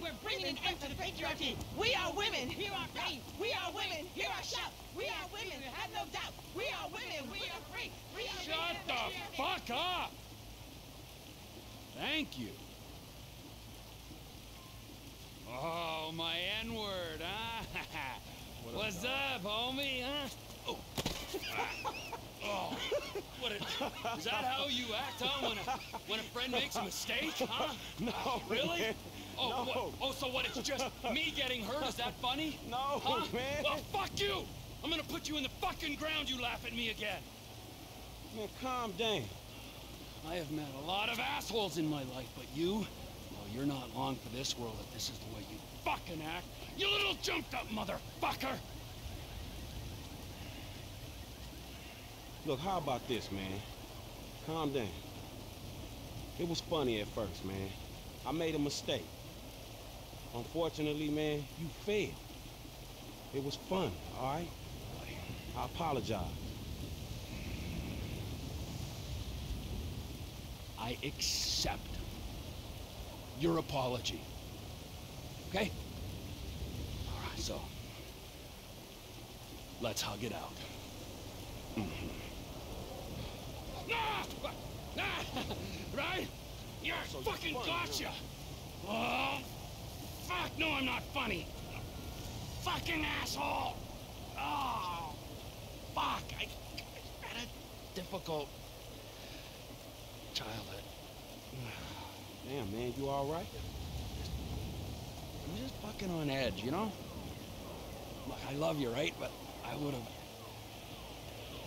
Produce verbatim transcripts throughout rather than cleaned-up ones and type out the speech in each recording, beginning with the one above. way, we're bringing an end to the patriarchy. We are women. Hear our cry. We are women. Hear our shout. We are women. Have no doubt. We are women. We are free. We are Shut the fuck up. Thank you. Oh, my N-word, huh? What's up, homie, huh? Oh. Oh. What a, is that how you act, huh? When a, when a friend makes a mistake, huh? No. Really? Man. Oh, no. What, oh, so what, it's just me getting hurt? Is that funny? No, huh? Man. Well, fuck you! I'm gonna put you in the fucking ground, you laugh at me again. Man, calm down. I have met a lot of assholes in my life, but you... You're not long for this world if this is the way you fucking act, you little jumped-up motherfucker! Look, how about this, man? Calm down. It was funny at first, man. I made a mistake. Unfortunately, man, you failed. It was fun, all right? I apologize. I accept your apology. Okay? All right, so let's hug it out. Mm-hmm. Nah! Nah! Right? You're so fucking funny, gotcha! Yeah. Oh, fuck! No, I'm not funny. Fucking asshole! Oh, fuck! I, I had a difficult childhood. Damn, man, you all right? I'm just fucking on edge, you know? Look, I love you, right? But I would've...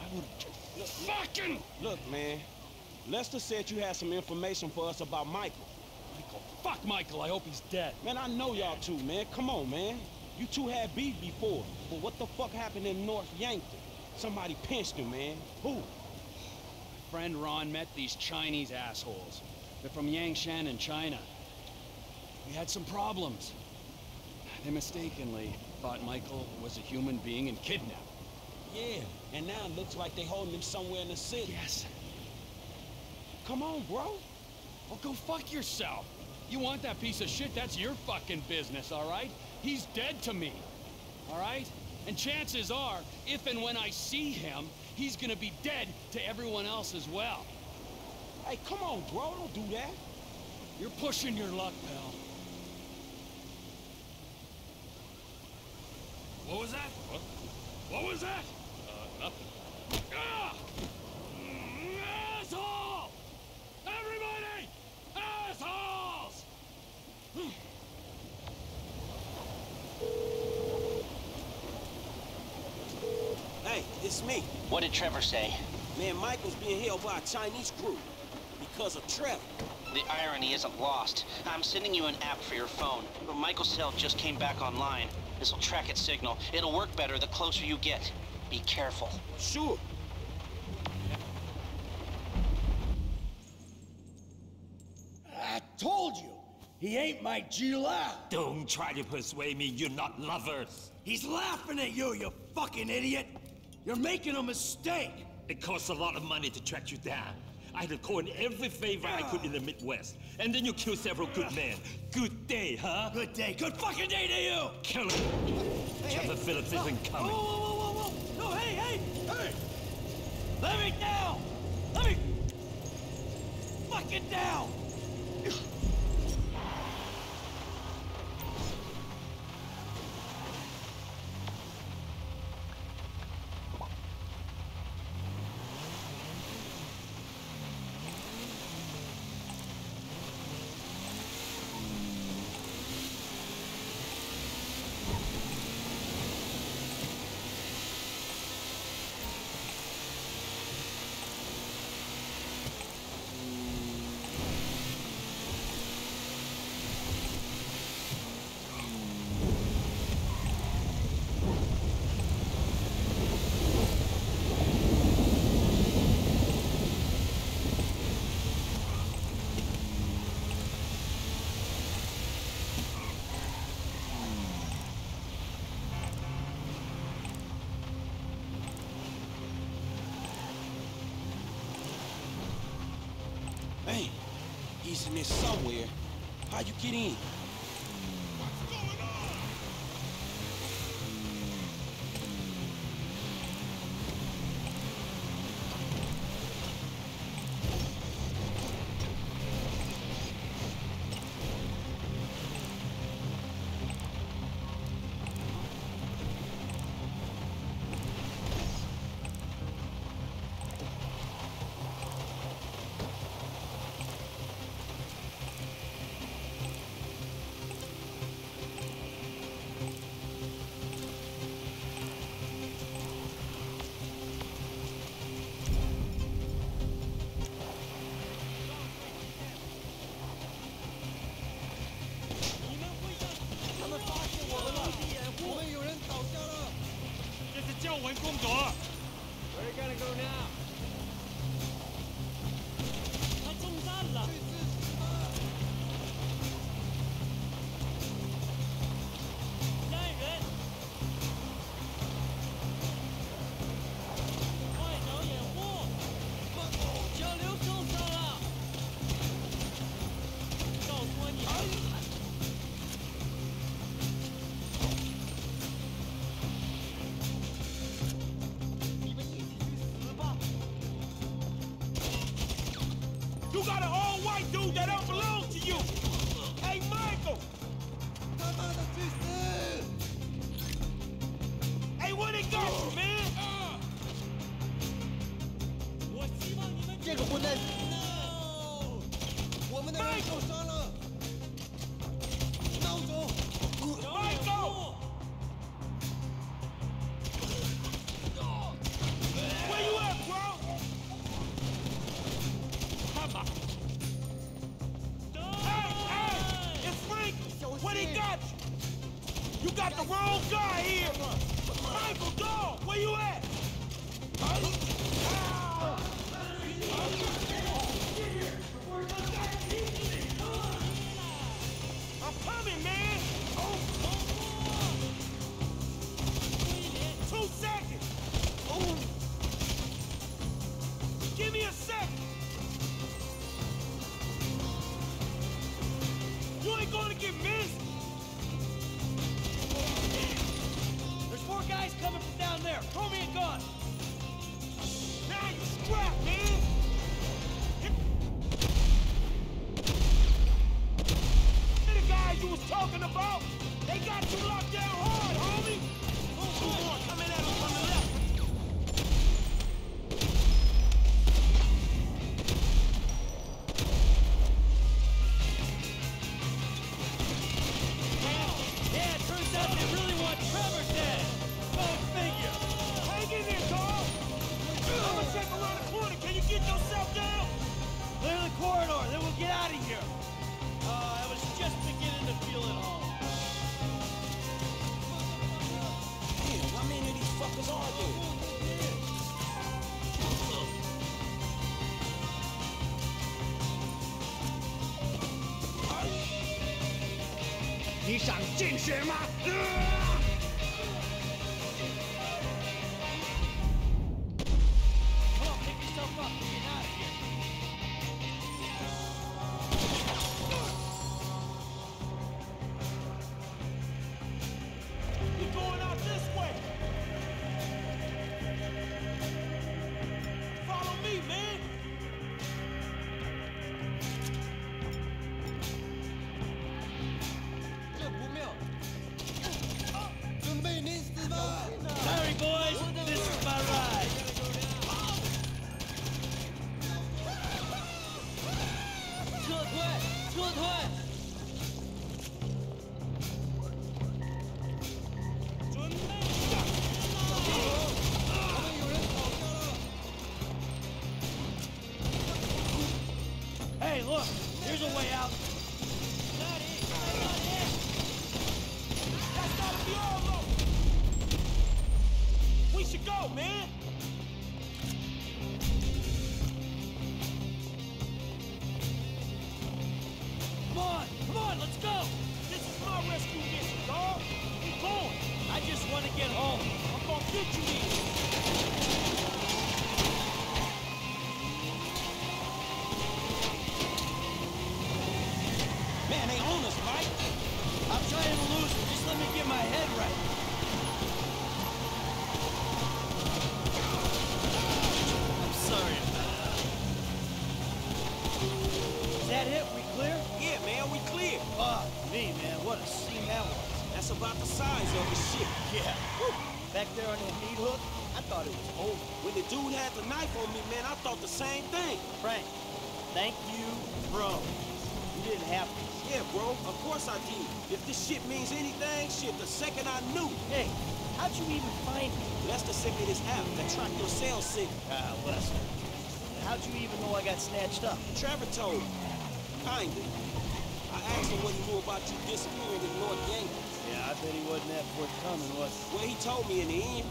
I would've... Fucking! Look, man. Lester said you had some information for us about Michael. Michael? Fuck Michael, I hope he's dead. Man, I know y'all two, man. Come on, man. You two had beef before. But what the fuck happened in North Yankton? Somebody pinched him, man. Who? My friend Ron met these Chinese assholes. They're from Yangshan in China. We had some problems. They mistakenly thought Michael was a human being and kidnapped. Yeah, and now it looks like they're holding him somewhere in the city. Yes. Come on, bro. Well, go fuck yourself. You want that piece of shit, that's your fucking business, all right? He's dead to me, all right? And chances are, if and when I see him, he's gonna be dead to everyone else as well. Hey, come on, bro, don't do that. You're pushing your luck, pal. What was that? What, what was that? Uh, nothing. Ah! Asshole! Everybody! Assholes! Hey, it's me. What did Trevor say? Man, Michael's being held by a Chinese crew. Because of Trevor. The irony isn't lost. I'm sending you an app for your phone, but Michael's cell just came back online. This'll track its signal. It'll work better the closer you get. Be careful. Sure. I told you, he ain't my Gila. Don't try to persuade me you're not lovers. He's laughing at you, you fucking idiot. You're making a mistake. It costs a lot of money to track you down. I had to call in every favor I could in the Midwest. And then you killed several good men. Good day, huh? Good day. Good fucking day to you! Kill him! Hey, Trevor hey. Phillips oh. isn't coming. Whoa, whoa, whoa, whoa, whoa! No, hey, hey! Hey! Let me down! Let me... fucking down! He's in there somewhere. How you get in? Ah, uh, Lester. How'd you even know I got snatched up? Trevor told me. Kinda. I asked him what he knew about you disappearing in North Yankton. Yeah, I bet he wasn't that forthcoming, was he? Well, he told me in the end.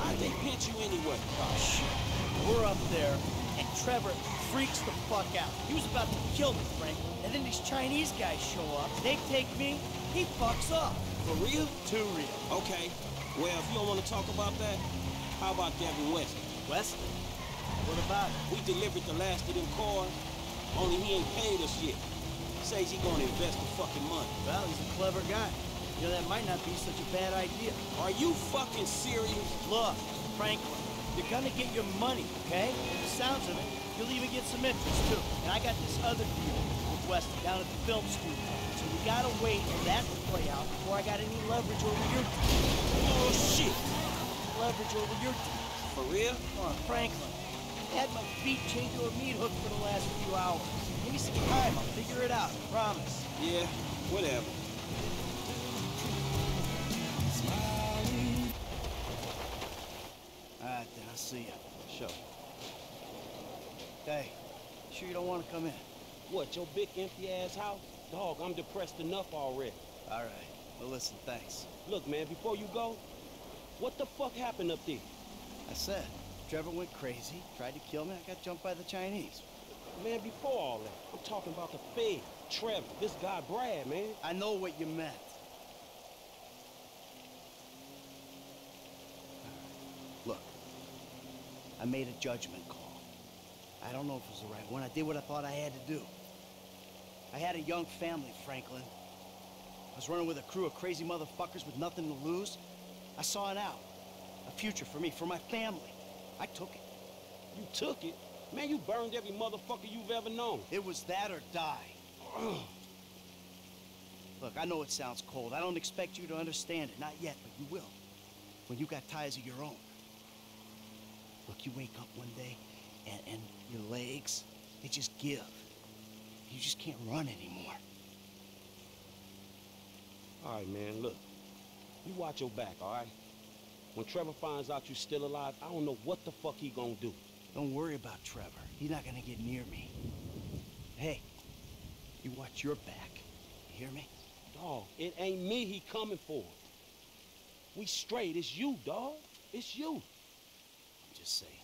How'd they pitch you anyway? Oh, shit. We're up there, and Trevor freaks the fuck out. He was about to kill me, Franklin. And then these Chinese guys show up. They take me, he fucks up. For real? Too real. Okay. Well, if you don't want to talk about that, how about Gavin Weston? Weston? What about it? We delivered the last of them cars, only he ain't paid us yet. Says he gonna invest the fucking money. Well, he's a clever guy. You know, that might not be such a bad idea. Are you fucking serious? Look, Franklin, you're gonna get your money, okay? From the sounds of it, you'll even get some interest, too. And I got this other deal with Weston down at the film studio. So we gotta wait for that to play out before I got any leverage over your team. Oh, shit! Leverage over your team. For real? Come on, Franklin. I had my feet chained to a meat hook for the last few hours. Give me some time, I'll figure it out, I promise. Yeah, whatever. Smiling. All right, then, I'll see you. Sure. Hey, sure you don't want to come in? What, your big empty-ass house? Dog, I'm depressed enough already. All right, well, listen, thanks. Look, man, before you go, what the fuck happened up there? I said, Trevor went crazy, tried to kill me, I got jumped by the Chinese. Man, before all that, I'm talking about the Fed, Trevor, this guy Brad, man. I know what you meant. Look, I made a judgment call. I don't know if it was the right one. I did what I thought I had to do. I had a young family, Franklin. I was running with a crew of crazy motherfuckers with nothing to lose. I saw it out. A future for me, for my family. I took it. You took it? Man, you burned every motherfucker you've ever known. It was that or die. Look, I know it sounds cold. I don't expect you to understand it. Not yet, but you will. When you got ties of your own. Look, you wake up one day, and, and your legs, they just give. You just can't run anymore. All right, man, look. You watch your back, all right? When Trevor finds out you're still alive, I don't know what the fuck he gonna do. Don't worry about Trevor. He's not gonna get near me. Hey, you watch your back. You hear me? Dog, it ain't me he coming for. We straight. It's you, dog. It's you. I'm just saying.